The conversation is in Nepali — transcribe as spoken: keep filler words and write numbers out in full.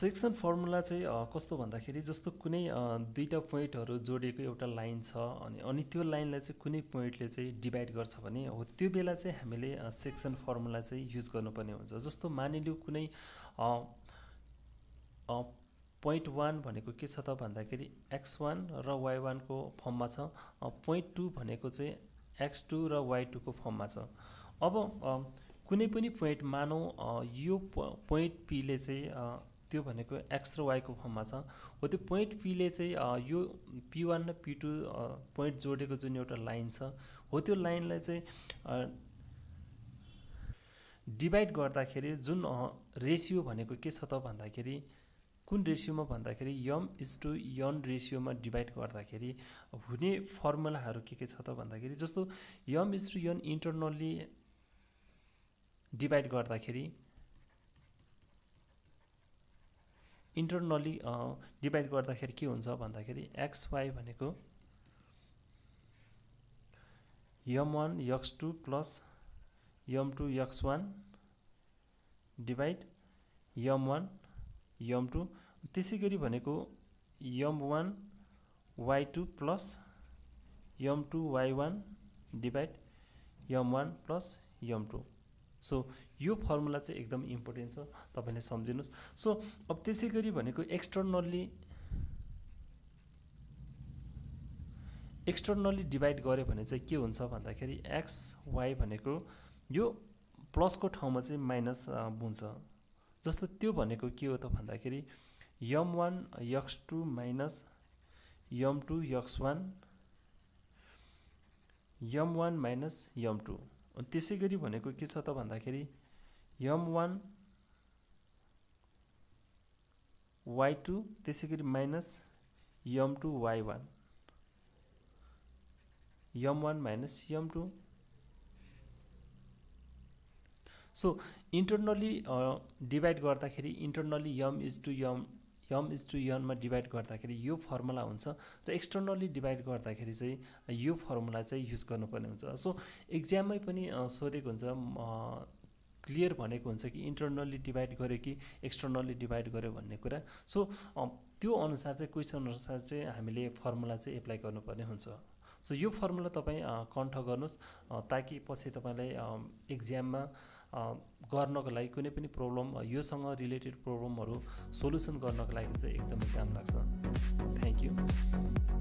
सेक्सन फर्मुला चाहिँ कस्तो भन्दाखेरि जस्तो कुनै दुईटा प्वाइन्टहरु जोडिएको एउटा लाइन छ अनि अनि त्यो लाइनलाई चाहिँ कुनै प्वाइन्टले चाहिँ डिवाइड गर्छ भने हो त्यो बेला चाहिँ हामीले सेक्सन फर्मुला चाहिँ युज गर्नुपर्ने हुन्छ। जस्तो मानिलिउ कुनै पॉइंट वन भनेको के छ त भन्दाखेरि एक्स वन र वाई वन को फर्ममा छ, पॉइंट टू भनेको चाहिँ एक्स टू र वाई टू को फर्ममा छ। अब कुनै पनि प्वाइन्ट मानौ यो प्वाइन्ट पी ले चाहिँ त्यो भनेको x र y को फर्ममा छ, हो त्यो प्वाइन्ट p ले चाहिँ यो पी वन र पी टू प्वाइन्ट जोडेको जुन एउटा लाइन छ हो त्यो लाइनलाई चाहिँ डिवाइड गर्दाखेरि जुन रेशियो भनेको के छ त भन्दाखेरि कुन रेशियोमा भन्दाखेरि m = n रेशियोमा डिवाइड गर्दाखेरि हुने फर्मुलाहरु के के छ त भन्दाखेरि जस्तो m = n इन्टर्नली डिवाइड गर्दाखेरि इन्टरनली डिवाइड गर्दाखेरि के हुन्छ भन्दाखेरि xy भनेको m one x two plus m two x one divide m one m two त्यसैगरी भनेको m one y two plus m two y one divide m one plus m two. So so, यो फर्मुला चाहिँ एकदम इम्पोर्टेन्ट छ तपाईले सम्झिनुस्। सो so, अब त्यसैगरी भनेको एक्सटर्नली एक्सटर्नली डिवाइड गरे भने चाहिँ के हुन्छ भन्दाखेरि x y भनेको यो प्लस को ठाउँमा चाहिँ माइनस हुन्छ। जस्तो त्यो भनेको के हो त भन्दाखेरि m one x two minus m two x one m one minus m two अनि त्यसैगरी भनेको के छ त भन्दाखेरि m वन y टू त्यसैगरी minus m two y one m one minus m two. So internally divide गर्दाखेरि internally m is to m m is to n मा डिवाइड गर्दाखेरि यो फर्मुला हुन्छ र एक्सटर्नली डिवाइड गर्दाखेरि चाहिँ यो फर्मुला चाहिँ युज गर्नुपर्ने हुन्छ। सो एक्जाममै पनि सोधेको हुन्छ क्लियर भनेको हुन्छ कि इन्टर्नली डिवाइड गर्यो कि एक्सटर्नली डिवाइड गर्यो भन्ने कुरा। सो त्यो अनुसार चाहिँ क्वेशन अनुसार चाहिँ हामीले फर्मुला चाहिँ एप्लाई गर्नुपर्ने हुन्छ। सो यो फर्मुला तपाई कण्ठ गर्नुस् ताकि पछि तपाईलाई एक्जाममा गर्नको लागि कुनै पनि प्रब्लम योसँग रिलेटेड प्रब्लमहरु सोलुसन गर्नको लागि चाहिँ एकदमै काम लाग्छ। Thank you.